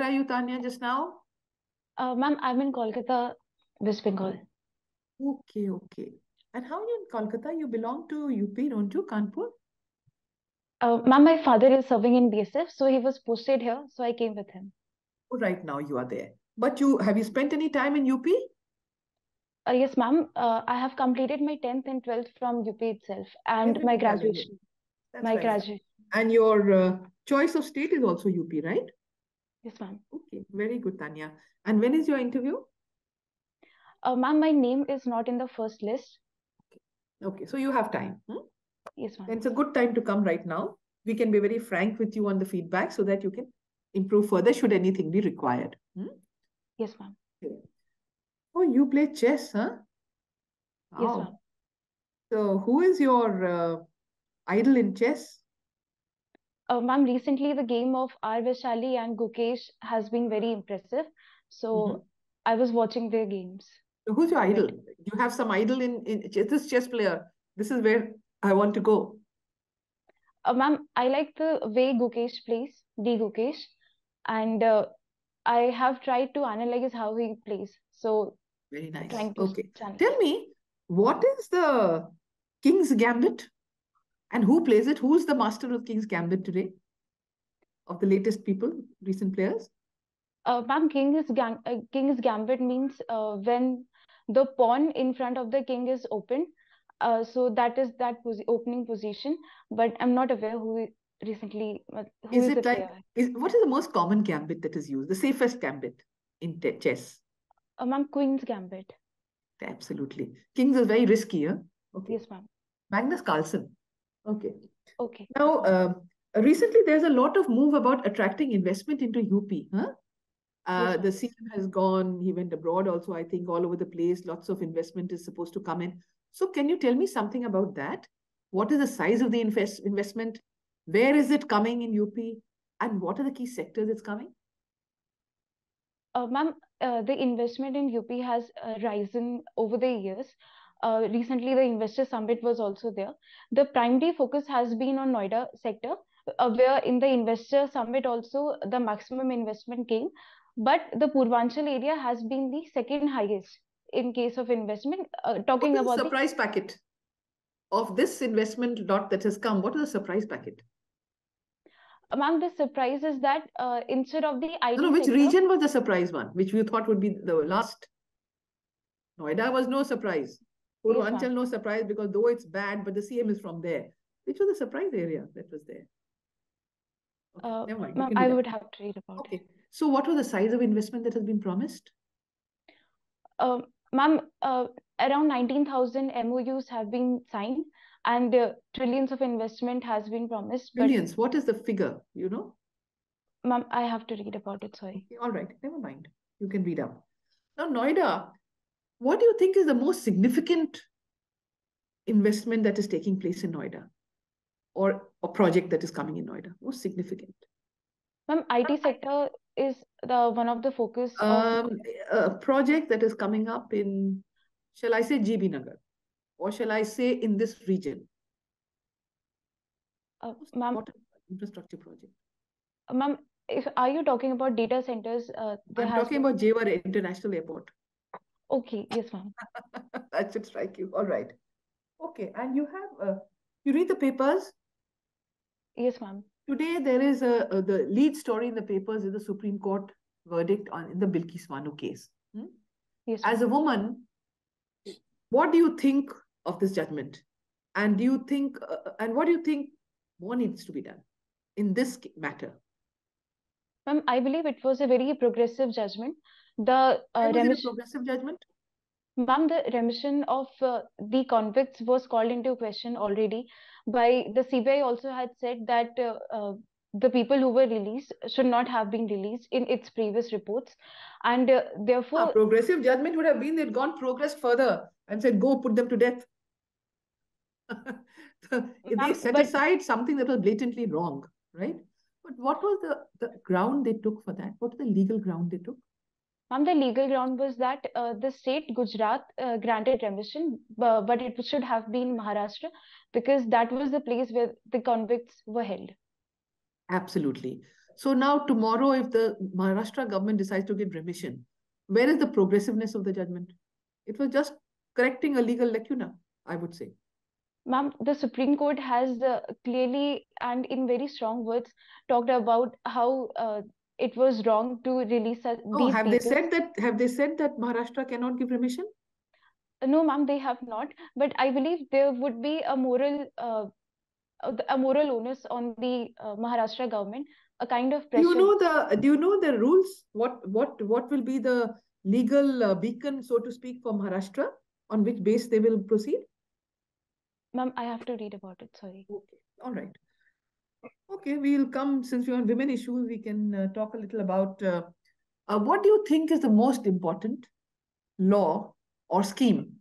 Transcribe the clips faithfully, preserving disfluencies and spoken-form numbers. where are you, Tanya, just now? Uh, Ma'am, I'm in Kolkata, West Bengal. Okay, okay. And how are you in Kolkata? You belong to U P, don't you, Kanpur? Uh, Ma'am, my father is serving in B S F, so he was posted here, so I came with him. Oh, right now you are there. But you have you spent any time in U P? Uh, yes, Ma'am. Uh, I have completed my tenth and twelfth from U P itself and my graduation. My right. graduation. And your uh, choice of state is also U P, right? Yes, Ma'am. Okay, very good, Tanya. And when is your interview? Uh, Ma'am, my name is not in the first list. Okay, okay, so you have time. Hmm? Yes, ma'am. It's a good time to come right now. We can be very frank with you on the feedback so that you can improve further should anything be required. Hmm? Yes, ma'am. Oh, you play chess, huh? Wow. Yes, ma'am. So, who is your uh, idol in chess? Uh, ma'am, recently the game of R. Vaishali and Gukesh has been very impressive. So, mm-hmm. I was watching their games. So who's your idol? You have some idol in, in chess, this chess player. This is where I want to go. Uh, Ma'am, I like the way Gukesh plays, D. Gukesh. And uh, I have tried to analyze how he plays. So, very nice. Okay. Channel. Tell me, what is the King's Gambit? And who plays it? Who's the master of King's Gambit today? Of the latest people, recent players? Uh, Ma'am, King's, Gam uh, King's Gambit means uh, when the pawn in front of the king is open. Uh, so that is that pos opening position, but I'm not aware who recently. Who is, is it like? Is, what is the most common gambit that is used? The safest gambit in chess? Uh, Ma'am, Queen's Gambit. Absolutely. Kings is very risky. Huh? Okay. Yes, ma'am. Magnus Carlsen. Okay. Okay. Now, uh, recently there's a lot of move about attracting investment into U P. Huh? Uh, yes, the C M has gone. He went abroad also, I think, all over the place. Lots of investment is supposed to come in. So can you tell me something about that? What is the size of the invest investment? Where is it coming in U P? And what are the key sectors it's coming? Uh, Ma'am, uh, the investment in U P has uh, risen over the years. Uh, recently, the Investor Summit was also there. The primary focus has been on Noida sector, uh, where in the Investor Summit also the maximum investment came. But the Purvanchal area has been the second highest in case of investment. Uh, talking about the surprise packet of this investment lot that has come, what is the surprise packet? Ma'am, the surprise is that uh, instead of the I T. No, no, which sector, region was the surprise one, which you thought would be the last? Noida was no surprise. Purvanchal, yes, no surprise, because though it's bad, but the C M is from there. Which was the surprise area that was there? Okay, uh, never mind. Ma'am, I that. would have to read about okay. it. So what was the size of investment that has been promised? Uh, Ma'am, uh, around nineteen thousand M O Us have been signed and uh, trillions of investment has been promised. Trillions? What is the figure, you know? Ma'am, I have to read about it, sorry. Okay, all right, never mind. You can read up. Now, Noida, what do you think is the most significant investment that is taking place in Noida? Or a project that is coming in Noida? Most significant? Ma'am, I T sector is the one of the focus. Um, of... A project that is coming up in, shall I say G B Nagar? Or shall I say in this region? Uh, Ma'am, infrastructure project. Uh, Ma'am, are you talking about data centers? Uh, I'm talking been... about Jewar International Airport. Okay, yes, ma'am. That should strike you. All right. Okay, and you have, uh, you read the papers? Yes, ma'am. Today, there is a, uh, the lead story in the papers is the Supreme Court verdict on in the Bilkis Bano case. Hmm? Yes. As a woman, what do you think of this judgment? And do you think, uh, and what do you think more needs to be done in this matter? Ma'am, I believe it was a very progressive judgment. The uh, remission, progressive judgment? Ma'am, the remission of uh, the convicts was called into question already. By the C B I also had said that uh, uh, the people who were released should not have been released in its previous reports, and uh, therefore a progressive judgment would have been they'd gone progressed further and said go put them to death. They set but, aside something that was blatantly wrong, right? But what was the, the ground they took for that? What was the legal ground they took? Ma'am, the legal ground was that uh, the state Gujarat uh, granted remission, uh, but it should have been Maharashtra because that was the place where the convicts were held. Absolutely. So now tomorrow, if the Maharashtra government decides to give remission, where is the progressiveness of the judgment? It was just correcting a legal lacuna, I would say. Ma'am, the Supreme Court has uh, clearly and in very strong words talked about how uh, it was wrong to release uh, no, these have people. They said that, have they said that Maharashtra cannot give remission? No, ma'am, they have not. But I believe there would be a moral, uh, a moral onus on the uh, Maharashtra government, a kind of pressure. Do you know the Do you know the rules? What what what will be the legal uh, beacon, so to speak, for Maharashtra on which base they will proceed? Ma'am, I have to read about it. Sorry. Okay. All right. Okay, we'll come, since we're on women issues, we can uh, talk a little about uh, uh, what do you think is the most important law or scheme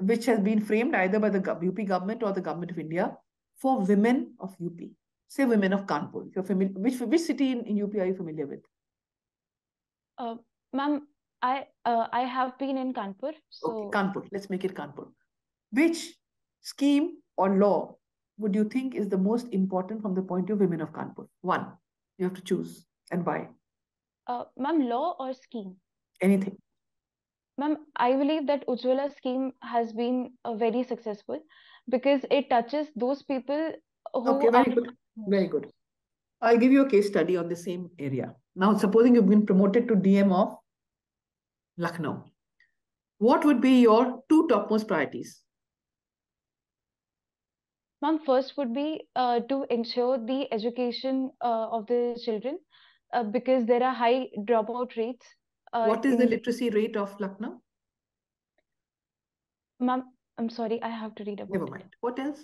which has been framed either by the U P government or the government of India for women of U P? Say women of Kanpur. If you're familiar, which, which city in, in U P are you familiar with? Uh, Ma'am, I, uh, I have been in Kanpur. So... Okay, Kanpur. Let's make it Kanpur. Which scheme or law would you think is the most important from the point of women of Kanpur? One, you have to choose, and why? Uh, Ma'am, law or scheme? Anything. Ma'am, I believe that Ujjwala scheme has been uh, very successful because it touches those people who... Okay, very are... good. Very good. I'll give you a case study on the same area. Now, supposing you've been promoted to D M of Lucknow. What would be your two topmost priorities? Ma'am, first would be uh, to ensure the education uh, of the children uh, because there are high dropout rates. Uh, what is in... the literacy rate of Lucknow? Ma'am, I'm sorry, I have to read about it. Never mind. It. What else?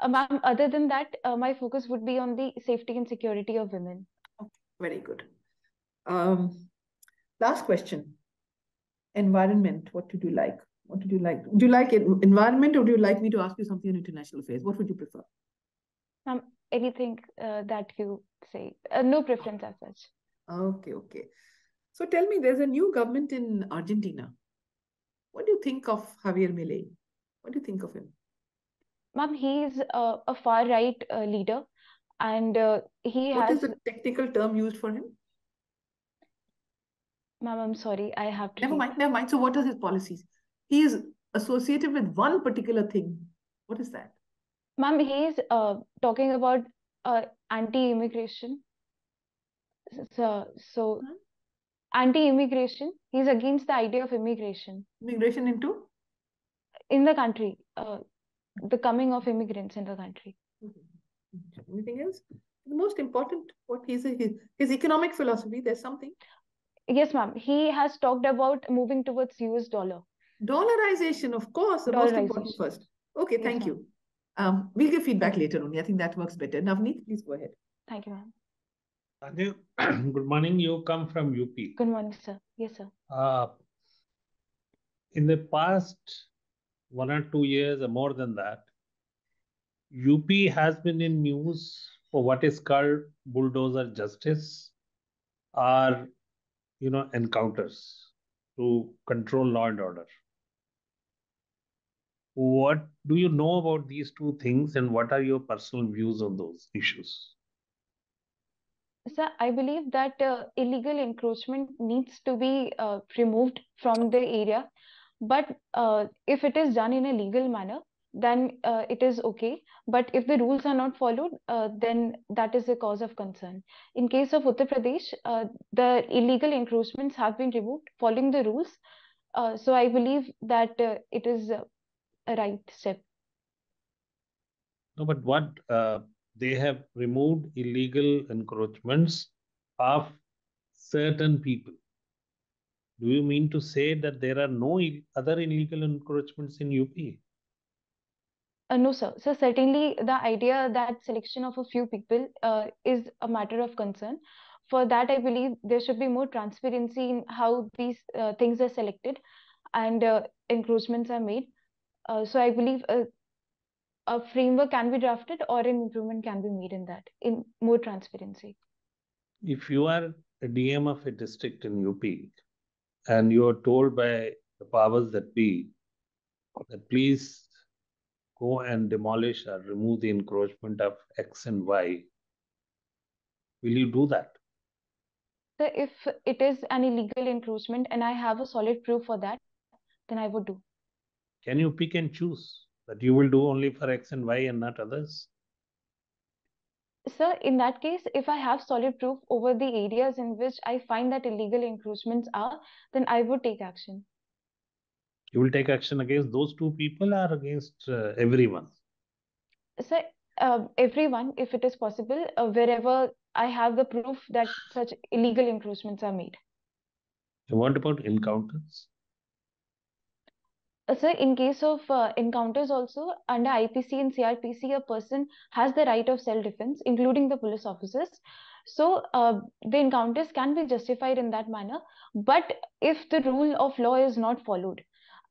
Uh, Ma'am, other than that, uh, my focus would be on the safety and security of women. Okay. Very good. Um, last question. Environment, what did you like? What did you like? Do you like environment, or do you like me to ask you something on international affairs? What would you prefer? Um, anything uh, that you say. Uh, no preference as such. Okay, okay. So tell me, there's a new government in Argentina. What do you think of Javier Milei? What do you think of him? Ma'am, he's uh, a far-right uh, leader, and uh, he what has... What is the technical term used for him? Ma'am, I'm sorry, I have to... Never mind, never mind. So what are his policies? He is associated with one particular thing. What is that? Ma'am, he is uh, talking about uh, anti-immigration. So, so huh? anti-immigration. He's against the idea of immigration. Immigration into? In the country. Uh, the coming of immigrants in the country. Mm-hmm. Anything else? The most important, what he's his, his economic philosophy, there's something. Yes, ma'am. He has talked about moving towards U S dollar. Dollarization, of course, the most important first. Okay, yes, thank you. Um, we'll give feedback later only. I think that works better. Navneet, please go ahead. Thank you, ma'am. Tanya, good morning. You come from U P. Good morning, sir. Yes, sir. Uh, in the past one or two years or more than that, U P has been in news for what is called bulldozer justice or, you know, encounters to control law and order. What do you know about these two things, and what are your personal views on those issues? Sir, I believe that uh, illegal encroachment needs to be uh, removed from the area. But uh, if it is done in a legal manner, then uh, it is okay. But if the rules are not followed, uh, then that is a cause of concern. In case of Uttar Pradesh, uh, the illegal encroachments have been removed following the rules. Uh, so I believe that uh, it is uh, a right step. No, but what uh, they have removed illegal encroachments of certain people. Do you mean to say that there are no other illegal encroachments in U P? Uh, no, sir. So certainly the idea that selection of a few people uh, is a matter of concern. For that, I believe there should be more transparency in how these uh, things are selected and uh, encroachments are made. Uh, so I believe a, a framework can be drafted or an improvement can be made in that, in more transparency. If you are a D M of a district in U P, and you are told by the powers that be that please go and demolish or remove the encroachment of X and Y, Will you do that? So if it is an illegal encroachment and I have a solid proof for that, then I would do. Can you pick and choose that you will do only for X and Y and not others? Sir, in that case, if I have solid proof over the areas in which I find that illegal encroachments are, then I would take action. You will take action against those two people or against uh, everyone? Sir, uh, everyone, if it is possible, uh, wherever I have the proof that such illegal encroachments are made. And what about encounters? Uh, sir, in case of uh, encounters also, under I P C and C R P C, a person has the right of self-defense, including the police officers. So uh, the encounters can be justified in that manner. But if the rule of law is not followed,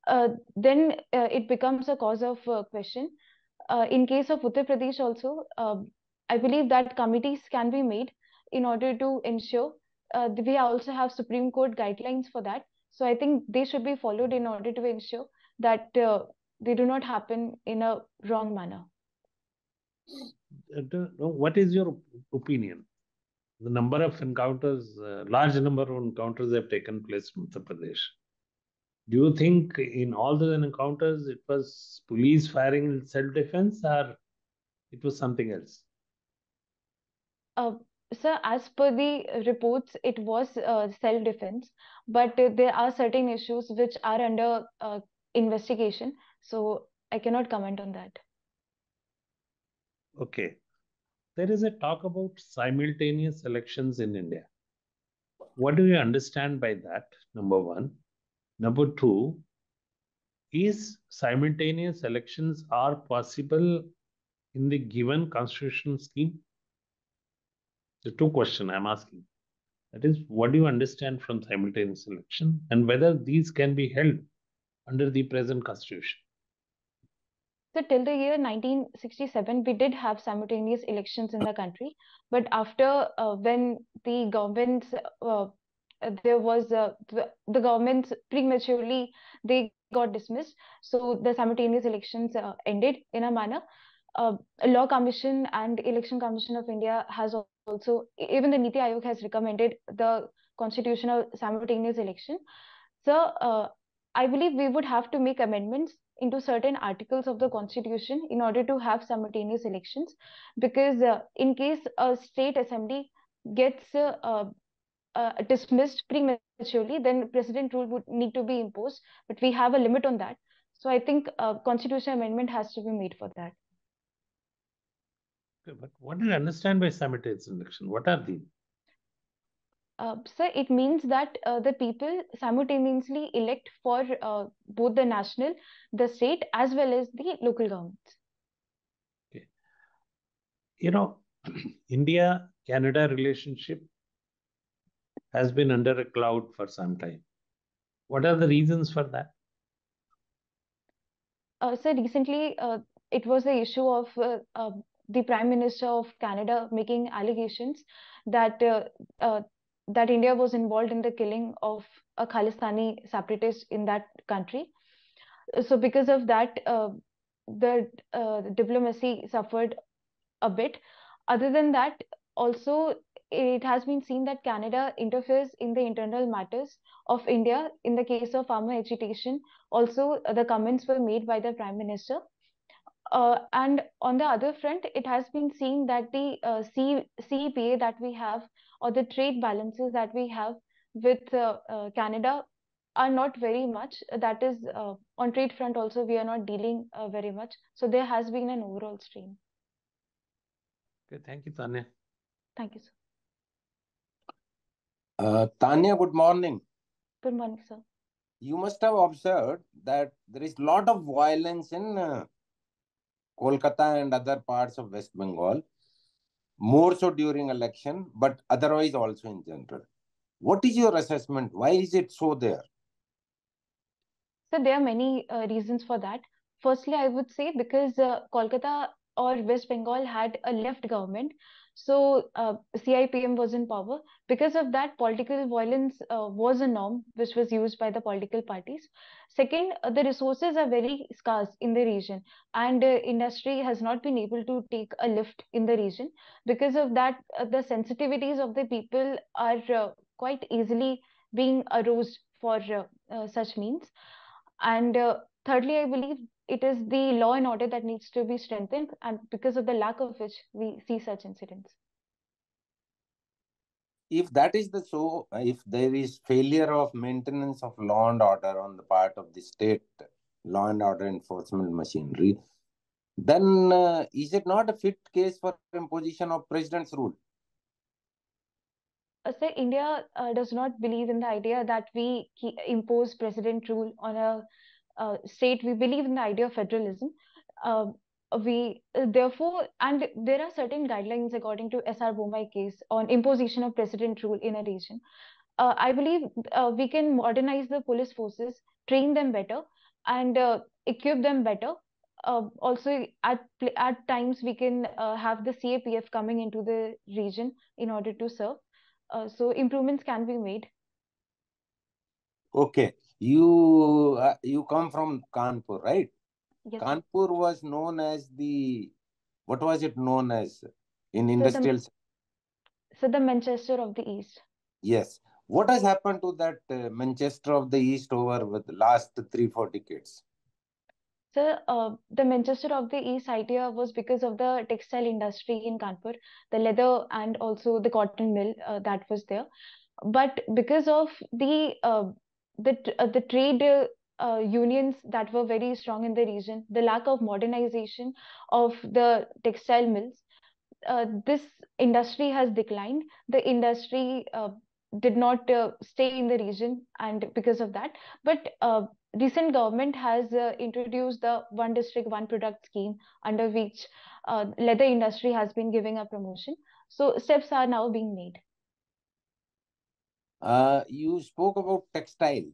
uh, then uh, it becomes a cause of uh, question. Uh, in case of Uttar Pradesh also, uh, I believe that committees can be made in order to ensure. Uh, we also have Supreme Court guidelines for that. So I think they should be followed in order to ensure that uh, they do not happen in a wrong manner. What is your opinion? The number of encounters, uh, large number of encounters have taken place in Uttar Pradesh. Do you think in all the encounters, it was police firing in self-defense or it was something else? Uh, sir, as per the reports, it was uh, self-defense, but uh, there are certain issues which are under uh, investigation, so I cannot comment on that. Okay. There is a talk about simultaneous elections in India. What do you understand by that, number one? Number two, is simultaneous elections are possible in the given constitutional scheme? The two questions I'm asking. That is, what do you understand from simultaneous election and whether these can be held under the present constitution? So till the year nineteen sixty-seven, we did have simultaneous elections in the country. But after uh, when the governments, uh, there was uh, the, the governments prematurely, they got dismissed. So the simultaneous elections uh, ended in a manner. Uh, Law Commission and Election Commission of India has also, even the Niti Aayog has recommended the constitutional simultaneous election. So uh, I believe we would have to make amendments into certain articles of the constitution in order to have simultaneous elections, because uh, in case a state assembly gets uh, uh, uh, dismissed prematurely, then president rule would need to be imposed, but we have a limit on that. So I think a constitutional amendment has to be made for that. But what do you understand by simultaneous election? What are these? Uh, sir, it means that uh, the people simultaneously elect for uh, both the national, the state, as well as the local governments. Okay. You know, India-Canada relationship has been under a cloud for some time. What are the reasons for that? Uh, sir, recently uh, it was the issue of uh, uh, the Prime Minister of Canada making allegations that uh, uh, that India was involved in the killing of a Khalistani separatist in that country. So because of that, uh, the, uh, the diplomacy suffered a bit. Other than that, also, it has been seen that Canada interferes in the internal matters of India in the case of farmer agitation. Also, the comments were made by the Prime Minister. Uh, and on the other front, it has been seen that the uh, C E P A that we have, or the trade balances that we have with uh, uh, Canada, are not very much. That is, uh, on trade front also, we are not dealing uh, very much. So there has been an overall strain. Okay, thank you, Tanya. Thank you, sir. Uh, Tanya, good morning. Good morning, sir. You must have observed that there is a lot of violence in uh, Kolkata and other parts of West Bengal, more so during election, but otherwise also in general. What is your assessment? Why is it so there? So there are many uh, reasons for that. Firstly, I would say because uh, Kolkata or West Bengal had a left government. So uh, C I P M was in power. Because of that, political violence uh, was a norm which was used by the political parties. Second, uh, the resources are very scarce in the region, and uh, industry has not been able to take a lift in the region. Because of that, uh, the sensitivities of the people are uh, quite easily being aroused for uh, uh, such means. And uh, thirdly, I believe it is the law and order that needs to be strengthened, and because of the lack of which we see such incidents. If that is the so, if there is failure of maintenance of law and order on the part of the state law and order enforcement machinery, then uh, is it not a fit case for imposition of president's rule? Uh, sir, India uh, does not believe in the idea that we impose president rule on a Uh, state. We believe in the idea of federalism. Uh, we uh, therefore, and there are certain guidelines according to S R Bommai case on imposition of president rule in a region. Uh, I believe uh, we can modernize the police forces, train them better, and uh, equip them better. Uh, also, at at times we can uh, have the C A P F coming into the region in order to serve. Uh, so improvements can be made. Okay. You uh, you come from Kanpur, right? Yes. Kanpur was known as the, what was it known as in industrial? So the, so the Manchester of the East. Yes. What has happened to that uh, Manchester of the East over with the last three, four decades? So uh, the Manchester of the East idea was because of the textile industry in Kanpur, the leather and also the cotton mill uh, that was there. But because of the uh, The, uh, the trade uh, uh, unions that were very strong in the region, the lack of modernization of the textile mills, uh, this industry has declined. The industry uh, did not uh, stay in the region, and because of that. But uh, recent government has uh, introduced the one district, one product scheme, under which uh, leather industry has been giving a promotion. So steps are now being made. Uh, you spoke about textile,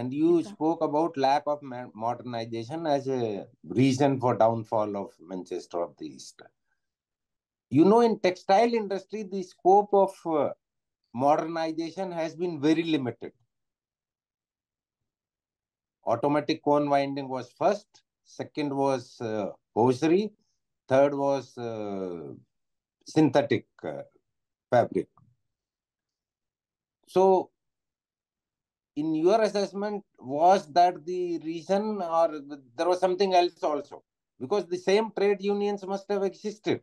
and you okay. spoke about lack of modernization as a reason for downfall of Manchester of the East. You know, in textile industry, the scope of uh, modernization has been very limited. Automatic cone winding was first, second was uh, hosiery, third was uh, synthetic uh, fabric. So, in your assessment, was that the reason, or there was something else also? Because the same trade unions must have existed.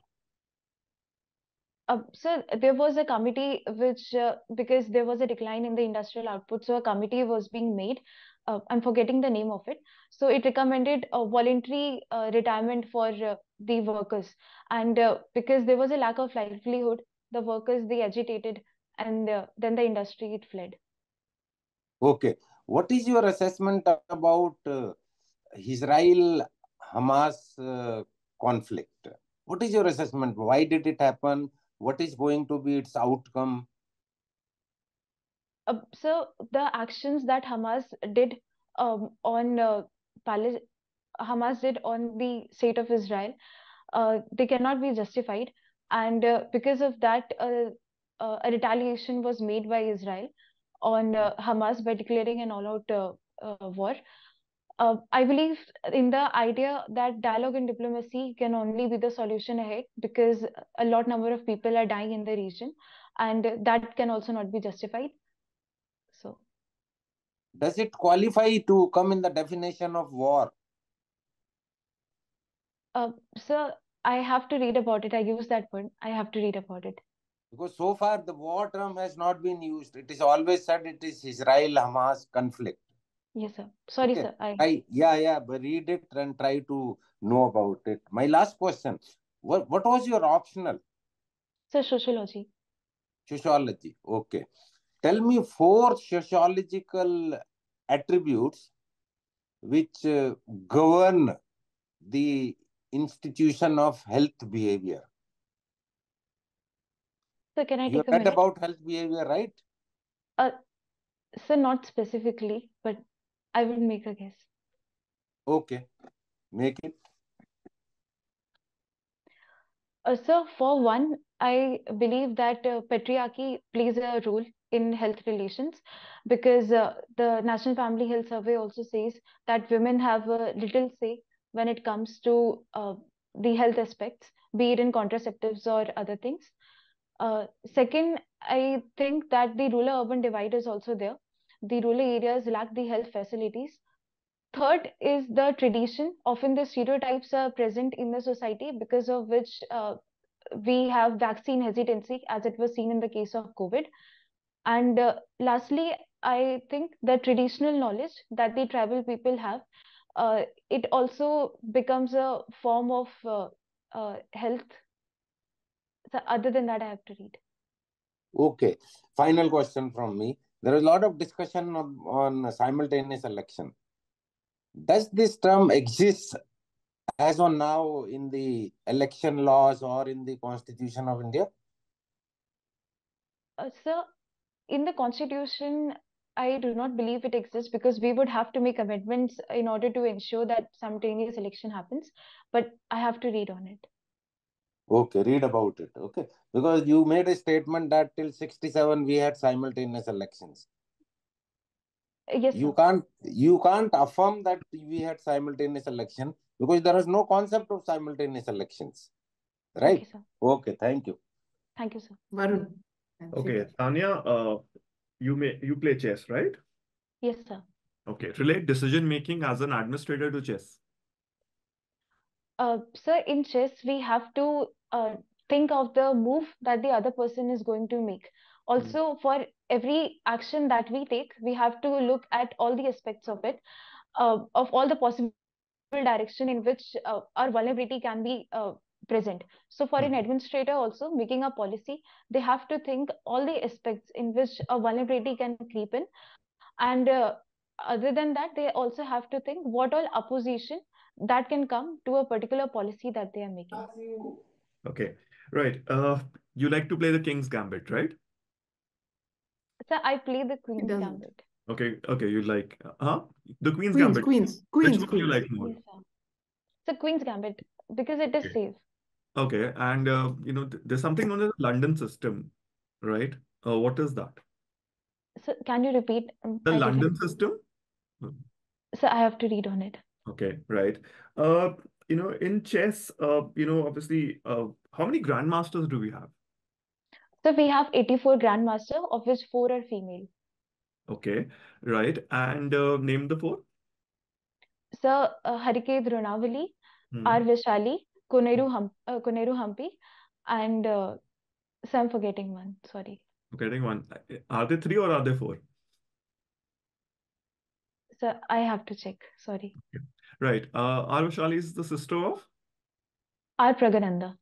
Uh, so, there was a committee which, uh, because there was a decline in the industrial output, so a committee was being made. Uh, I'm forgetting the name of it. So, it recommended a voluntary uh, retirement for uh, the workers. And uh, because there was a lack of livelihood, the workers, they agitated. And uh, then the industry, it fled. Okay. What is your assessment about uh, Israel-Hamas uh, conflict? What is your assessment? Why did it happen? What is going to be its outcome? Uh, so the actions that Hamas did um, on uh, Palestine, Hamas did on the state of Israel, uh, they cannot be justified. And uh, because of that, uh, Uh, a retaliation was made by Israel on uh, Hamas by declaring an all-out uh, uh, war. Uh, I believe in the idea that dialogue and diplomacy can only be the solution ahead, because a lot number of people are dying in the region, and that can also not be justified. So, does it qualify to come in the definition of war? Uh, sir, I have to read about it. I use that word. I have to read about it. Because so far the war term has not been used. It is always said it is Israel-Hamas conflict. Yes, sir. Sorry, okay. sir. I... I, yeah, yeah. But read it and try to know about it. My last question. What, what was your optional? Sir, sociology. Sociology. Okay. Tell me four sociological attributes which uh, govern the institution of health behavior. So can I you read about health behavior, right? Uh, so not specifically, but I would make a guess. Okay, make it. Uh, sir, for one, I believe that uh, patriarchy plays a role in health relations, because uh, the National Family Health Survey also says that women have a little say when it comes to uh, the health aspects, be it in contraceptives or other things. Uh, second, I think that the rural urban divide is also there. The rural areas lack the health facilities. Third is the tradition. Often the stereotypes are present in the society, because of which uh, we have vaccine hesitancy, as it was seen in the case of COVID. And uh, lastly, I think the traditional knowledge that the tribal people have, uh, it also becomes a form of uh, uh, health. So other than that, I have to read. Okay. Final question from me. There is a lot of discussion on, on simultaneous election. Does this term exist as on now in the election laws or in the Constitution of India? Uh, sir, in the Constitution, I do not believe it exists, because we would have to make amendments in order to ensure that simultaneous election happens. But I have to read on it. Okay, read about it. Okay, because you made a statement that till sixty-seven we had simultaneous elections. Yes, you can't you can't affirm that we had simultaneous election, because there was no concept of simultaneous elections, right? Okay, okay, thank you. Thank you, sir. Varun. Okay, Tanya, uh, you may you play chess, right? Yes, sir. Okay, relate decision making as an administrator to chess. Uh, sir, in chess we have to uh, think of the move that the other person is going to make. Also, for every action that we take, we have to look at all the aspects of it, uh, of all the possible direction in which uh, our vulnerability can be uh, present. So for an administrator also making a policy, they have to think all the aspects in which a vulnerability can creep in. And uh, other than that, they also have to think what all opposition that can come to a particular policy that they are making. Okay, right. Uh, you like to play the King's Gambit, right? Sir, I play the Queen's Gambit. Okay, okay, you like huh? the Queen's, Queen's Gambit. Queen's, Queen's, Which one Queen's, you like more? So Queen's Gambit, because it is okay. safe. Okay, and uh, you know, th there's something known as the London system, right? Uh, what is that? So can you repeat? The I London system? So I have to read on it. Okay, right. Uh, you know, in chess, uh, you know, obviously, uh, how many grandmasters do we have? So we have eighty-four grandmasters, of which four are female. Okay, right. And uh, name the four. So uh, Harike Dronavali, hmm. R. Vaishali, Koneru, Hump uh, Koneru Hampi, and uh, so I'm forgetting one, sorry. Forgetting one. Are there three or are there four? So I have to check, sorry. Okay. Right. Uh, R. Vaishali is the sister of? R. Pragananda.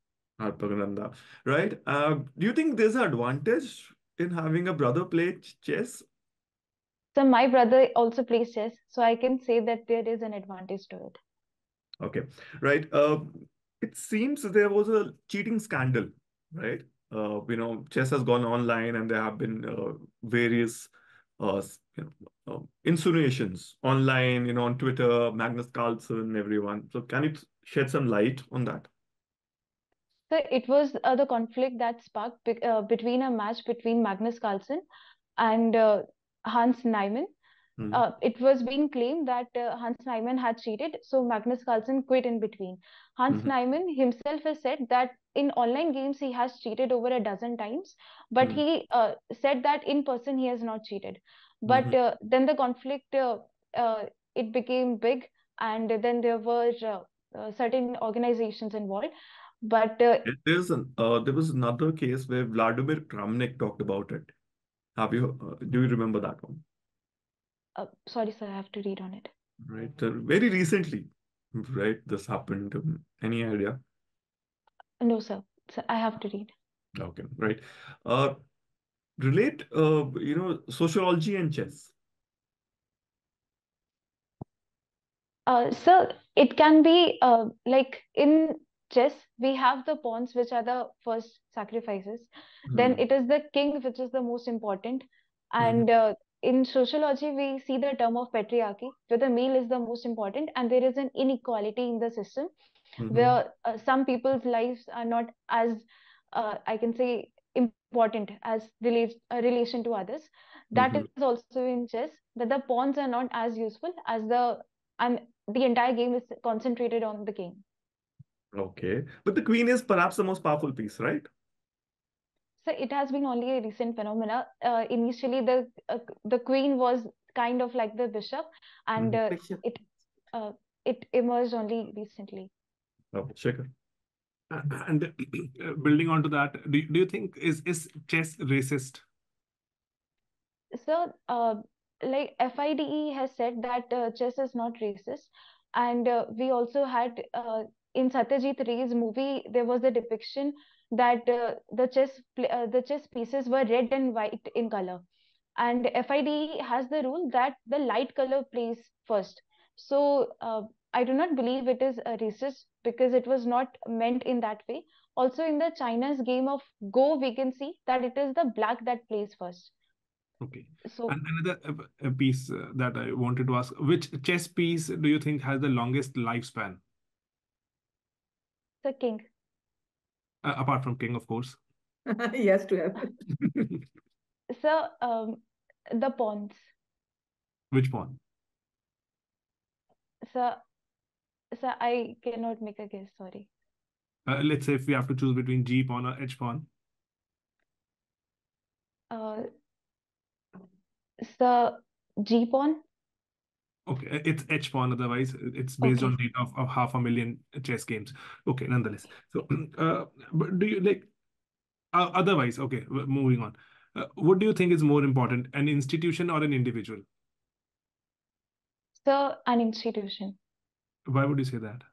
Right. Uh, do you think there's an advantage in having a brother play chess? So my brother also plays chess, so I can say that there is an advantage to it. Okay, right. Uh, it seems there was a cheating scandal, right? Uh, you know, chess has gone online, and there have been uh, various uh, you know, uh, insinuations online, you know, on Twitter, Magnus Carlsen, everyone. So can you shed some light on that? So it was uh, the conflict that sparked be uh, between a match between Magnus Carlsen and uh, Hans Niemann. Mm-hmm. Uh, it was being claimed that uh, Hans Niemann had cheated, so Magnus Carlsen quit in between. Hans mm-hmm. Niemann himself has said that in online games he has cheated over a dozen times, but mm-hmm. he uh, said that in person he has not cheated. But mm-hmm. uh, then the conflict, uh, uh, it became big, and then there were uh, uh, certain organizations involved. But uh, there's an uh, there was another case where Vladimir Kramnik talked about it. Have you uh, do you remember that one? Uh, sorry, sir, I have to read on it. Right, uh, very recently, right? This happened. Um, any idea? No, sir. So I have to read. Okay, right. Uh, relate. Uh, you know, sociology and chess. Uh, sir, it can be uh, like in chess, we have the pawns, which are the first sacrifices. Mm-hmm. Then it is the king, which is the most important. And mm-hmm. uh, in sociology, we see the term of patriarchy, where the male is the most important, and there is an inequality in the system. mm-hmm. where uh, some people's lives are not as, uh, I can say, important as relates, uh, relation to others. That mm-hmm. is also in chess, that the pawns are not as useful as the, and the entire game is concentrated on the king. Okay. But the queen is perhaps the most powerful piece, right? So it has been only a recent phenomena. Uh, initially, the uh, the queen was kind of like the bishop, and uh, bishop. it uh, it emerged only recently. Oh, Shekhar. Uh, and uh, building onto that, do, do you think is is chess racist? So, uh, like F I D E has said that uh, chess is not racist, and uh, we also had uh, in Satyajit Ray's movie there was a depiction that uh, the chess uh, the chess pieces were red and white in color, and F I D E has the rule that the light color plays first. So uh, I do not believe it is a racist because it was not meant in that way. Also, in the China's game of Go, we can see that it is the black that plays first. Okay. So and another piece that I wanted to ask: which chess piece do you think has the longest lifespan? The king. Uh, apart from king, of course. Yes, to have. So, um, the pawns. Which pawn? So, so I cannot make a guess. Sorry. Uh, let's say if we have to choose between G pawn or H pawn. Uh, so G pawn. Okay, it's H pawn. Otherwise, it's based okay. on data of, of half a million chess games. Okay, nonetheless. So, uh, but do you like? Uh, otherwise, okay. Moving on. Uh, what do you think is more important, an institution or an individual? So, an institution. Why would you say that?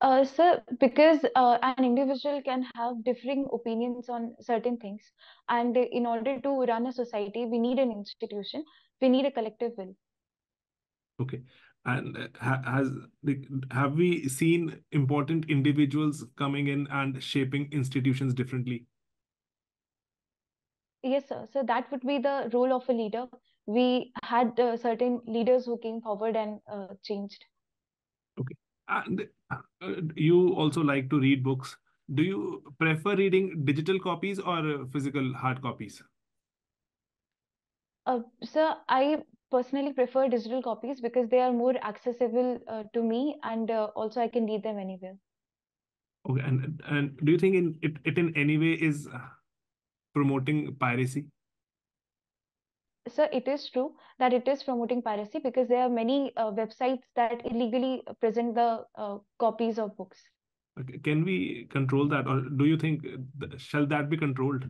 Uh, sir, because uh, an individual can have differing opinions on certain things. And in order to run a society, we need an institution. We need a collective will. Okay. And has have we seen important individuals coming in and shaping institutions differently? Yes, sir. So that would be the role of a leader. We had uh, certain leaders who came forward and uh, changed. Okay. And you also like to read books. Do you prefer reading digital copies or physical hard copies? Uh, sir, I personally prefer digital copies because they are more accessible uh, to me, and uh, also I can read them anywhere. Okay. And, and do you think in, it, it in any way is promoting piracy? Sir, it is true that it is promoting piracy because there are many uh, websites that illegally present the uh, copies of books. Okay. Can we control that, or do you think shall that be controlled?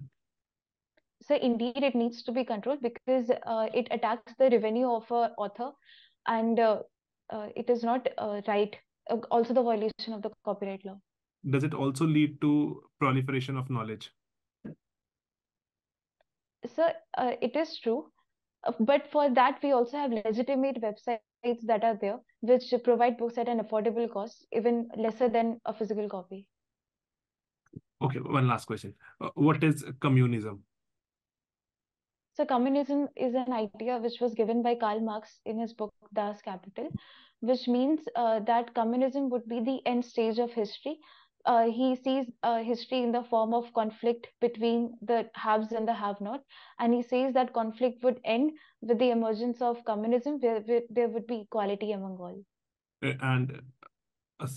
Sir, indeed, it needs to be controlled because uh, it attacks the revenue of an author, and uh, uh, it is not uh, right. Uh, also, the violation of the copyright law. Does it also lead to proliferation of knowledge? Sir, uh, it is true. But for that, we also have legitimate websites that are there, which provide books at an affordable cost, even lesser than a physical copy. Okay, one last question. Uh, what is communism? So communism is an idea which was given by Karl Marx in his book, Das Kapital, which means uh, that communism would be the end stage of history. Uh, he sees uh, history in the form of conflict between the haves and the have-not, and he says that conflict would end with the emergence of communism, where, where there would be equality among all. And a,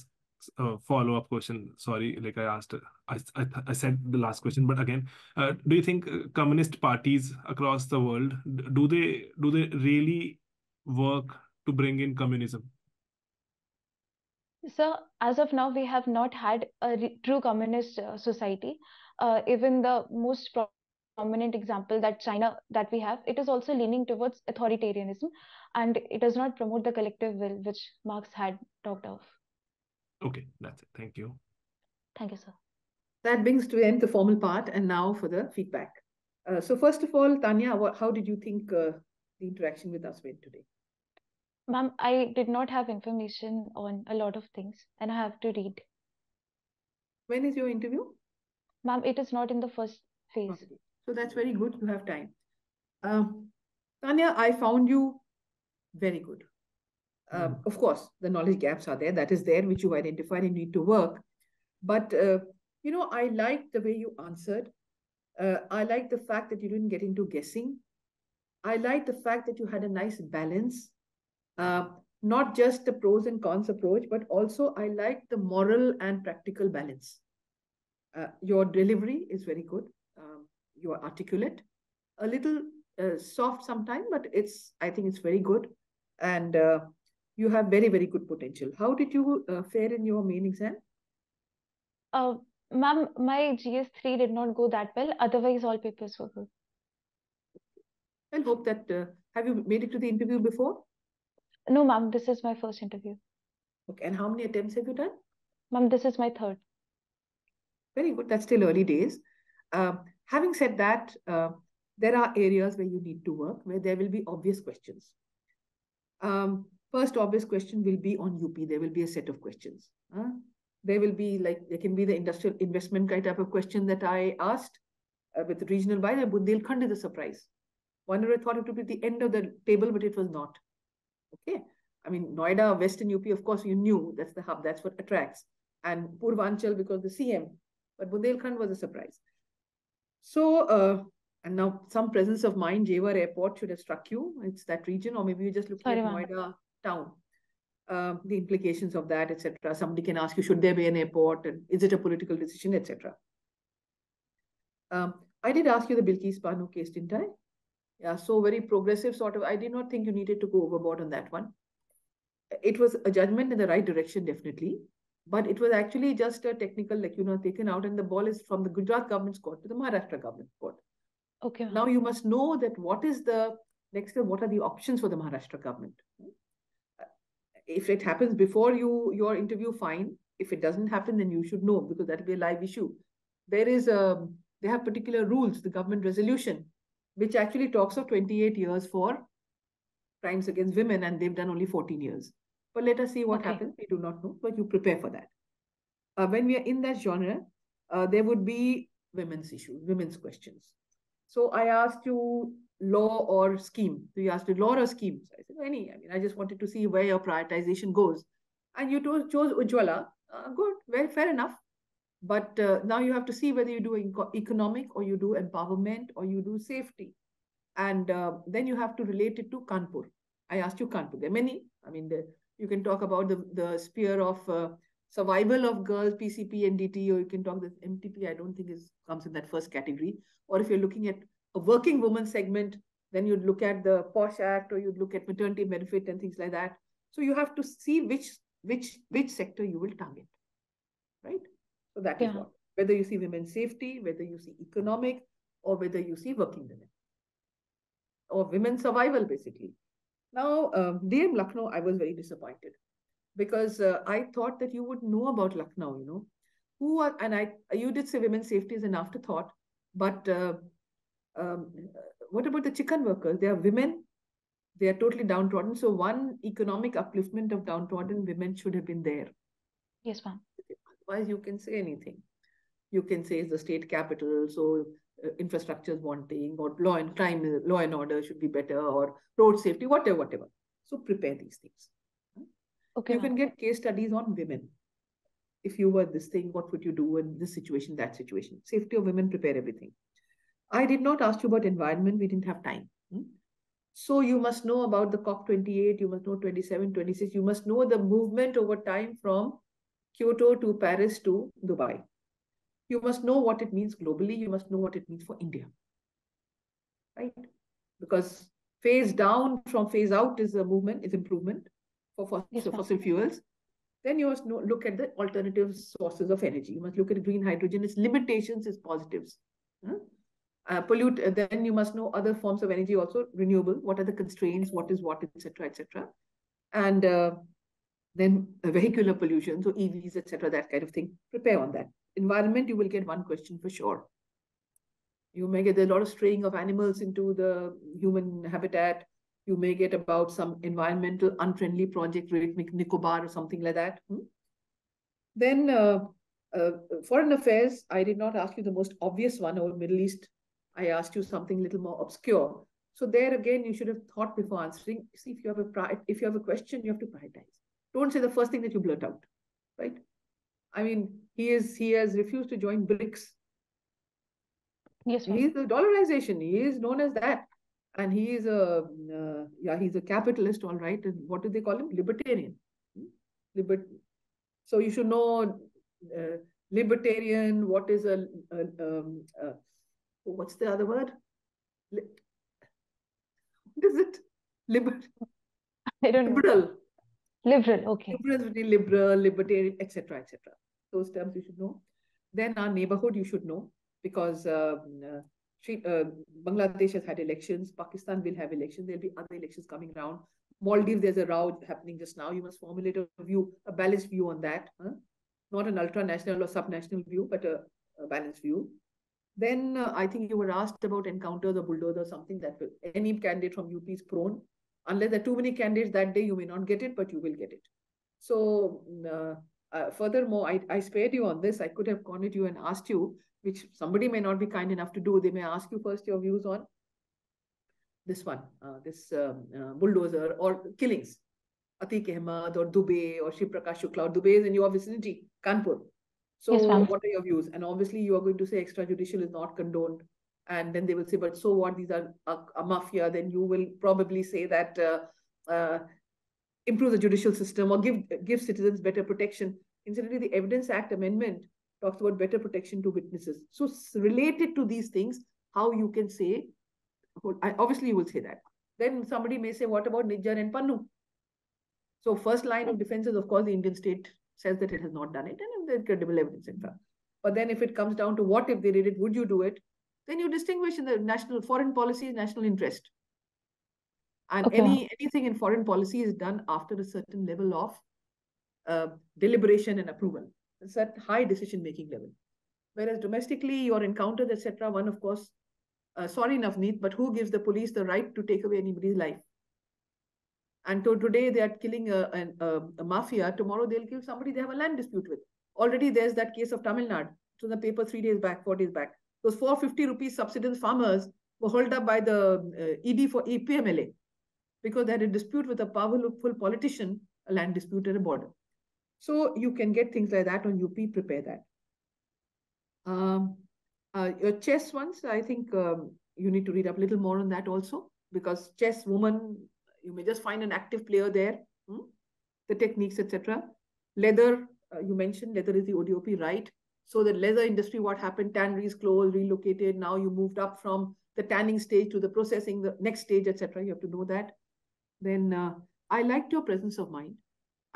a follow-up question, sorry, like I asked, I, I, I said the last question, but again, uh, do you think communist parties across the world, do they, do they really work to bring in communism? So, as of now, we have not had a true communist uh, society. Uh, even the most prominent example, that China, that we have, it is also leaning towards authoritarianism, and it does not promote the collective will, which Marx had talked of. Okay, that's it. Thank you. Thank you, sir. That brings to end the formal part, and now for the feedback. Uh, so, first of all, Tanya, what, how did you think uh, the interaction with us went today? Ma'am, I did not have information on a lot of things, and I have to read. When is your interview? Ma'am, it is not in the first phase. Okay. So that's very good. You have time. Um, Tanya, I found you very good. Um, of course, the knowledge gaps are there. That is there, which you identified and need to work. But, uh, you know, I liked the way you answered. Uh, I liked the fact that you didn't get into guessing. I liked the fact that you had a nice balance, uh, not just the pros and cons approach, but also I liked the moral and practical balance. Uh, your delivery is very good. Um, you are articulate, a little uh, soft sometimes, but it's, I think it's very good. And uh, you have very, very good potential. How did you uh, fare in your main exam? Uh, Ma'am, my G S three did not go that well. Otherwise, all papers were good. I hope that, uh, have you made it to the interview before? No, ma'am, this is my first interview. Okay, and how many attempts have you done? Ma'am, this is my third. Very good, that's still early days. Um, having said that, uh, there are areas where you need to work, where there will be obvious questions. Um, first obvious question will be on U P. There will be a set of questions. Huh? There will be like, there can be the industrial investment kind type of question that I asked uh, with the regional buyer. And Bundelkhand is a surprise. One would have thought it would be the end of the table, but it was not. Okay. I mean, Noida, Western U P, of course, you knew that's the hub. That's what attracts. And Purvanchal because the C M. But Bundelkhand was a surprise. So, uh, and now some presence of mind, Jewar Airport should have struck you. It's that region, or maybe you just looked at Noida town. Uh, the implications of that, et cetera. Somebody can ask you, should there be an airport? And is it a political decision, et cetera. Um, I did ask you the Bilkis Bano case, didn't I? Yeah, so very progressive sort of. I did not think you needed to go overboard on that one. It was a judgment in the right direction, definitely. But it was actually just a technical lacuna taken out, and the ball is from the Gujarat government's court to the Maharashtra government court. Okay. Now you must know that what is the next, what are the options for the Maharashtra government? If it happens before you your interview, fine. If it doesn't happen, then you should know, because that will be a live issue. There is a, they have particular rules, the government resolution, which actually talks of twenty-eight years for crimes against women, and they've done only fourteen years. But let us see what okay. happens. We do not know, but you prepare for that. Uh, when we are in that genre, uh, there would be women's issues, women's questions. So I asked you law or scheme. So you asked me law or scheme. So I said, any. I mean, I just wanted to see where your prioritization goes. And you chose, chose Ujjwala. Uh, good. Well, fair enough. But uh, now you have to see whether you do economic or you do empowerment or you do safety. And uh, then you have to relate it to Kanpur. I asked you Kanpur. There are many. I mean, the, you can talk about the, the sphere of uh, survival of girls, P C P and D T, or you can talk the M T P. I don't think it comes in that first category. Or if you're looking at a working woman segment, then you'd look at the POSH Act, or you'd look at maternity benefit and things like that. So you have to see which which which sector you will target, right? So that yeah. is what, whether you see women's safety, whether you see economic, or whether you see working women, or women's survival, basically. Now, um, D M Lucknow, I was very disappointed because uh, I thought that you would know about Lucknow, you know, who are, and I you did say women's safety is an afterthought, but. Uh, Um, what about the chicken workers? They are women. They are totally downtrodden. So one economic upliftment of downtrodden women should have been there. Yes, ma'am. Otherwise, you can say anything. You can say it's the state capital, so uh, infrastructure is wanting, or law and crime, law and order should be better, or road safety, whatever, whatever. So prepare these things. Okay. You can get case studies on women. If you were this thing, what would you do in this situation, that situation? Safety of women, prepare everything. I did not ask you about environment. We didn't have time. Hmm? So you must know about the COP twenty-eight. You must know twenty-seven, twenty-six. You must know the movement over time from Kyoto to Paris to Dubai. You must know what it means globally. You must know what it means for India. Right? Because phase down from phase out is a movement, is improvement for fossil, yes, fossil fuels. Then you must know, look at the alternative sources of energy. You must look at green hydrogen, its limitations, its positives. Hmm? Uh, pollute, uh, then you must know other forms of energy also, renewable, what are the constraints, what is what, et cetera, et cetera. And uh, then uh, vehicular pollution, so E Vs, et cetera, that kind of thing. Prepare on that. Environment, you will get one question for sure. You may get a lot of straying of animals into the human habitat. You may get about some environmental unfriendly project, Great Nicobar or something like that. Hmm? Then uh, uh, foreign affairs, I did not ask you the most obvious one over Middle East. I asked you something a little more obscure. So there again, you should have thought before answering. See, if you have a if you have a question, you have to prioritize. Don't say the first thing that you blurt out, right? I mean, he is he has refused to join BRICS. Yes, he is the dollarization. He is known as that, and he is a uh, yeah, he's a capitalist, all right. And what do they call him? Libertarian. Hmm? Libert. So you should know uh, libertarian. What is a, a um, uh, what's the other word? Li What is it? Liberal. I don't liberal. Know. Liberal, okay. Liberal, liberal, libertarian, et cetera, et cetera. Those terms you should know. Then our neighborhood you should know, because uh, she, uh, Bangladesh has had elections. Pakistan will have elections. There'll be other elections coming around. Maldives, there's a row happening just now. You must formulate a view, a balanced view on that. Huh? Not an ultra-national or sub-national view, but a, a balanced view. Then uh, I think you were asked about encounters or bulldozers or something that will, any candidate from U P is prone. Unless there are too many candidates that day, you may not get it, but you will get it. So uh, uh, furthermore, I, I spared you on this. I could have gone at you and asked you, which somebody may not be kind enough to do. They may ask you first your views on this one, uh, this um, uh, bulldozer or killings. Atiq Ahmed or Dubey or Shiv Prakash Shukla. Dubey is in your vicinity, Kanpur. So yes, what are your views? And obviously you are going to say extrajudicial is not condoned. And then they will say, but so what? These are a, a mafia. Then you will probably say that uh, uh, improve the judicial system or give, give citizens better protection. Incidentally, the Evidence Act amendment talks about better protection to witnesses. So related to these things, how you can say, well, I, obviously you will say that. Then somebody may say, what about Nijjar and Pannu? So first line of defense is, of course, the Indian state says that it has not done it, and if there's credible evidence, et cetera. But then if it comes down to what if they did it, would you do it? Then you distinguish in the national foreign policy is national interest. And okay. any anything in foreign policy is done after a certain level of uh, deliberation and approval. It's at high decision-making level. Whereas domestically, your encounters, et cetera, one, of course, uh, sorry, Navneet, but who gives the police the right to take away anybody's life? And to today they are killing a, a, a mafia. Tomorrow they'll kill somebody they have a land dispute with. Already there's that case of Tamil Nadu. So the paper three days back, four days back. Those four hundred fifty rupees subsidence farmers were held up by the uh, E D for P M L A because they had a dispute with a powerful politician, a land dispute at a border. So you can get things like that on U P. Prepare that. Um, uh, your chess ones, I think um, you need to read up a little more on that also, because chess woman. You may just find an active player there, hmm? The techniques, et cetera. Leather, uh, you mentioned leather is the O D O P, right? So the leather industry, what happened? Tanneries closed, relocated. Now you moved up from the tanning stage to the processing, the next stage, et cetera. You have to know that. Then uh, I liked your presence of mind.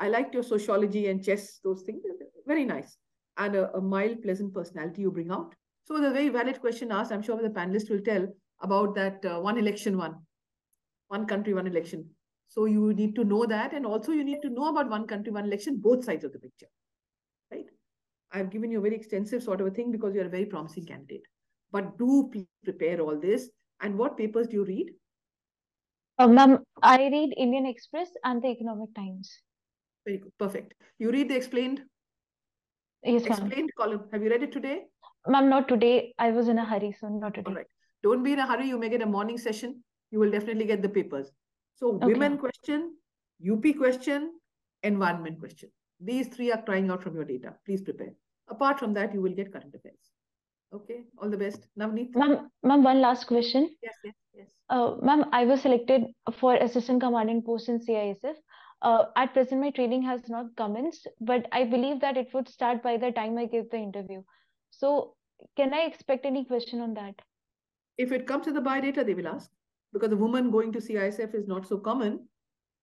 I liked your sociology and chess, those things. Very nice. And a, a mild, pleasant personality you bring out. So the very valid question asked, I'm sure the panelists will tell about that uh, one election one. One country, one election. So you need to know that. And also you need to know about one country, one election, both sides of the picture, right? I've given you a very extensive sort of a thing because you're a very promising candidate. But do please prepare all this. And what papers do you read? Uh, Ma'am, I read Indian Express and the Economic Times. Very good. Perfect. You read the Explained? Yes, ma'am. Explained column. Have you read it today? Ma'am, not today. I was in a hurry, so not today. All right. Don't be in a hurry. You may get a morning session. You will definitely get the papers. So okay. Women question, U P question, environment question. These three are crying out from your data. Please prepare. Apart from that, you will get current affairs. Okay, all the best. Navneet. Ma'am, one last question. Yes, yes, yes. Uh, Ma'am, I was selected for assistant commanding post in C I S F. Uh, at present, my training has not commenced, but I believe that it would start by the time I give the interview. So can I expect any question on that? If it comes to the biodata, they will ask. Because a woman going to C I S F is not so common.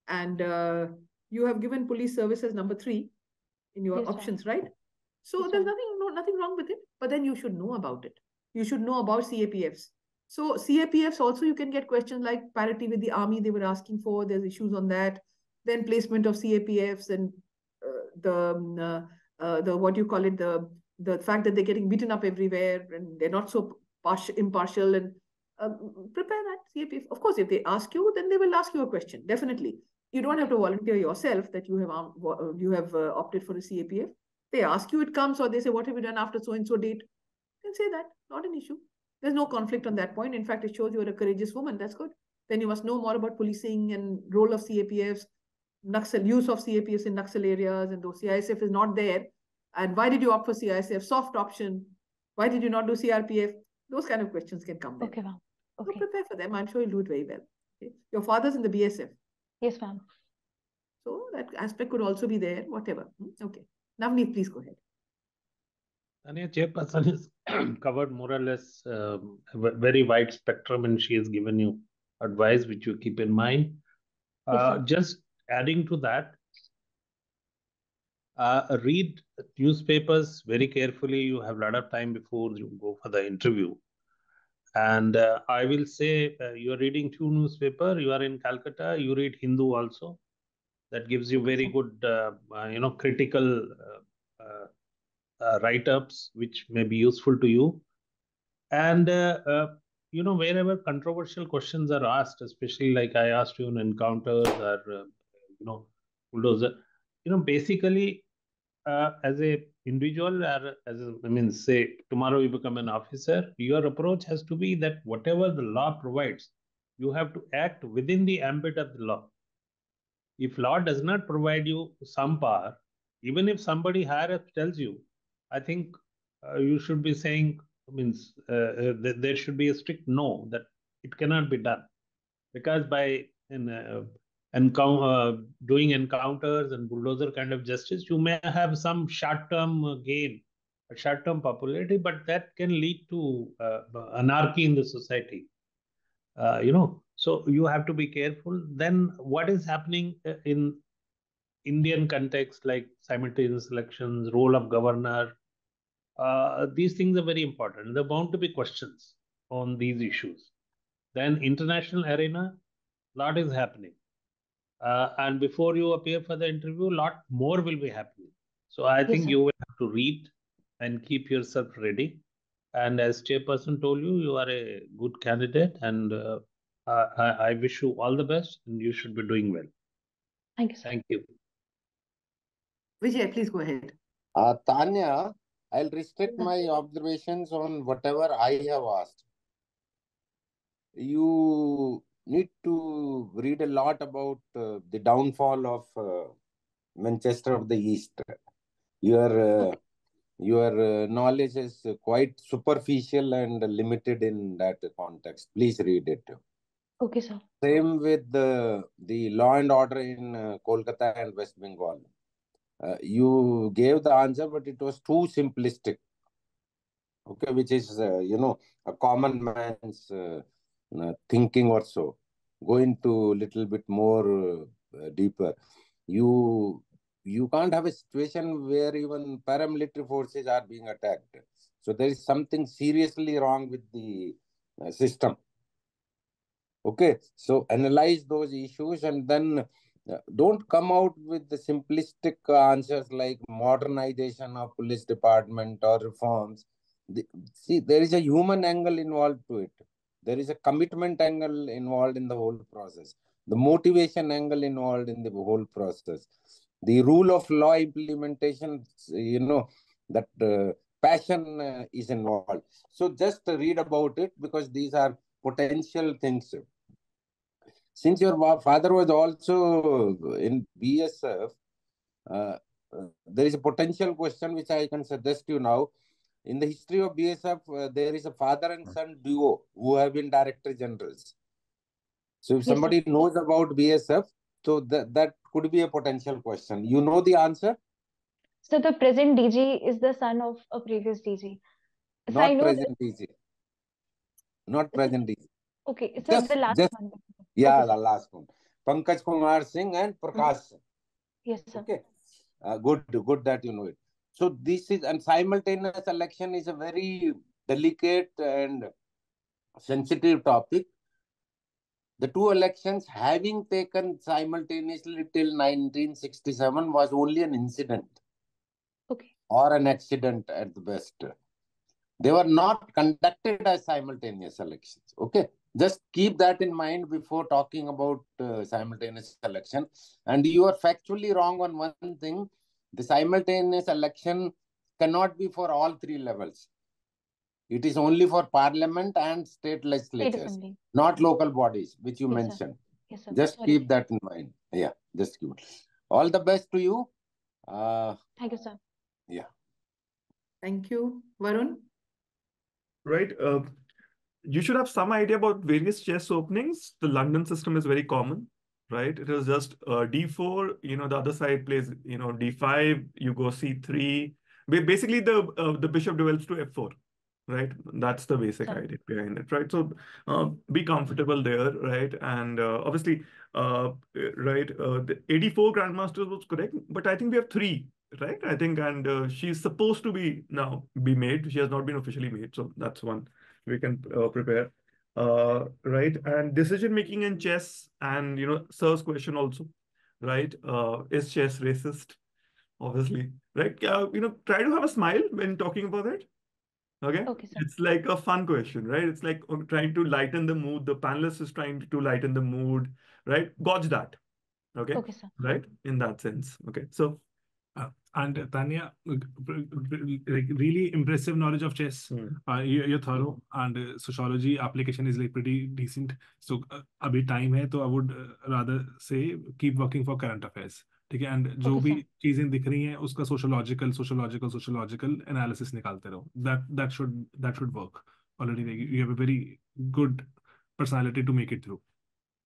And uh, you have given police services number three in your yes, options, right? right? So yes, there's right. nothing no, nothing wrong with it. But then you should know about it. You should know about C A P Fs. So C A P Fs also, you can get questions like parity with the army they were asking for. There's issues on that. Then placement of C A P Fs and uh, the, um, uh, uh, the, what do you call it, the, the fact that they're getting beaten up everywhere and they're not so partial, impartial and Um, prepare that C A P F. Of course, if they ask you, then they will ask you a question. Definitely, you don't have to volunteer yourself that you have um, you have uh, opted for a C A P F. They ask you, it comes, or they say, "What have you done after so and so date?" You can say that, not an issue. There's no conflict on that point. In fact, it shows you are a courageous woman. That's good. Then you must know more about policing and role of C A P Fs, NUXL, use of C A P Fs in NUXL areas, and though C I S F is not there. And why did you opt for C I S F, soft option? Why did you not do C R P F? Those kind of questions can come there. Okay, ma'am. Okay. So prepare for them. I'm sure you'll do it very well. Okay. Your father's in the B S F. Yes, ma'am. So that aspect could also be there, whatever. Okay. Navneet, please go ahead. Tanya, Chairperson has covered more or less um, a very wide spectrum, and she has given you advice which you keep in mind. Uh, yes, just adding to that, uh, read newspapers very carefully. You have a lot of time before you go for the interview. And uh, I will say uh, you are reading two newspapers. You are in Calcutta. You read Hindu also. That gives you very good, uh, uh, you know, critical uh, uh, Uh, write-ups which may be useful to you. And uh, uh, you know, wherever controversial questions are asked, especially like I asked you in encounters or uh, you know, bulldozer, you know, basically uh, as a individual or as a, I mean, say tomorrow you become an officer, your approach has to be that whatever the law provides, you have to act within the ambit of the law. If law does not provide you some power, even if somebody higher up tells you, I think uh, you should be saying, I mean, uh, th there should be a strict no, that it cannot be done. Because by in, uh, encou uh, doing encounters and bulldozer kind of justice, you may have some short-term gain, a short-term popularity, but that can lead to uh, anarchy in the society. Uh, you know, so you have to be careful. Then what is happening in Indian context, like simultaneous elections, role of governor, uh, these things are very important. There are bound to be questions on these issues. Then international arena, a lot is happening. Uh, and before you appear for the interview, a lot more will be happening. So I yes, think sir. You will have to read and keep yourself ready. And as Chairperson told you, you are a good candidate, and uh, I, I wish you all the best, and you should be doing well. Thank you, sir. Thank you. Vijay, please go ahead. Uh, Tanya, I'll restrict my observations on whatever I have asked. You need to read a lot about uh, the downfall of uh, Manchester of the East. Your, uh, your uh, knowledge is quite superficial and limited in that context. Please read it. Okay, sir. Same with uh, the law and order in uh, Kolkata and West Bengal. Uh, you gave the answer, but it was too simplistic, okay, which is, uh, you know, a common man's uh, uh, thinking or so. Go into a little bit more uh, deeper. You, you can't have a situation where even paramilitary forces are being attacked. So there is something seriously wrong with the uh, system. Okay, so analyze those issues and then don't come out with the simplistic answers like modernization of police department or reforms. The, see, there is a human angle involved to it. There is a commitment angle involved in the whole process. The motivation angle involved in the whole process. The rule of law implementation, you know, that uh, passion uh, is involved. So just read about it, because these are potential things. Since your father was also in B S F, uh, there is a potential question which I can suggest you now. In the history of B S F, uh, there is a father and son duo who have been director generals. So if yes, somebody sir. knows about B S F, so th that could be a potential question. You know the answer? So the present D G is the son of a previous D G. So not I know present that... D G. Not present D G. Okay, so just, the last just... one. Yeah, okay, the last one. Pankaj Kumar Singh and Prakash Singh. Yes, sir. Okay. Uh, good, good that you know it. So this is, and simultaneous election is a very delicate and sensitive topic. The two elections having taken simultaneously till nineteen sixty-seven was only an incident. Okay. Or an accident at the best. They were not conducted as simultaneous elections. Okay. Just keep that in mind before talking about uh, simultaneous election. And you are factually wrong on one thing. The simultaneous election cannot be for all three levels. It is only for parliament and state legislatures, not local bodies, which you yes, mentioned. Yes, just Sorry. keep that in mind. Yeah, just keep it. All the best to you. Uh, Thank you, sir. Yeah. Thank you. Varun? Right. Uh, you should have some idea about various chess openings. The London system is very common, right? It is just uh, d four, you know, the other side plays, you know, d five, you go c three. Basically, the uh, the bishop develops to f four. Right, that's the basic okay. idea behind it, right? So uh, be comfortable there, right? And uh, obviously, uh, right, uh, the eighty-four grandmasters was correct, but I think we have three, right? I think, and uh, she's supposed to be now be made. She has not been officially made, so that's one we can uh, prepare, uh, right? And decision making in chess, and you know, sir's question also, right? Uh, is chess racist? Obviously, right? Uh, you know, try to have a smile when talking about it. Okay, okay it's like a fun question, right? It's like trying to lighten the mood. The panelist is trying to lighten the mood, right? Gauge that. Okay, okay sir. Right? In that sense. Okay, so. Uh, and uh, Tanya, like really impressive knowledge of chess. Mm. Uh, you, you're thorough, and uh, sociology application is like pretty decent. So, uh, abhi time hai, so I would uh, rather say keep working for current affairs. ठीक है and जो भी चीजें दिख रही हैं उसका sociological sociological sociological analysis निकालते रहो that that should that should work already you have a very good personality to make it through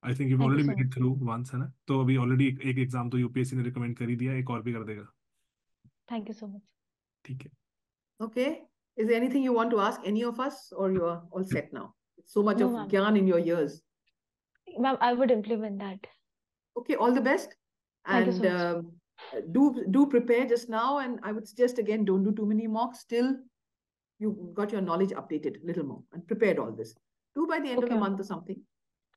I think you have already made it through once है ना तो अभी ऑलरेडी एक exam तो UPSC ने recommend कर ही दिया एक और भी कर देगा थैंक यू सो मच ठीक है okay is there anything you want to ask any of us और you are all set now so much of gyan in your years ma'am I would implement that okay all the best And so uh, do do prepare just now, and I would suggest again don't do too many mocks till you got your knowledge updated a little more and prepared all this. Do by the end okay, of the month or something.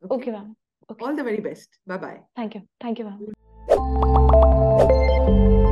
Okay, okay ma'am. Okay. All the very best. Bye bye. Thank you. Thank you, ma'am.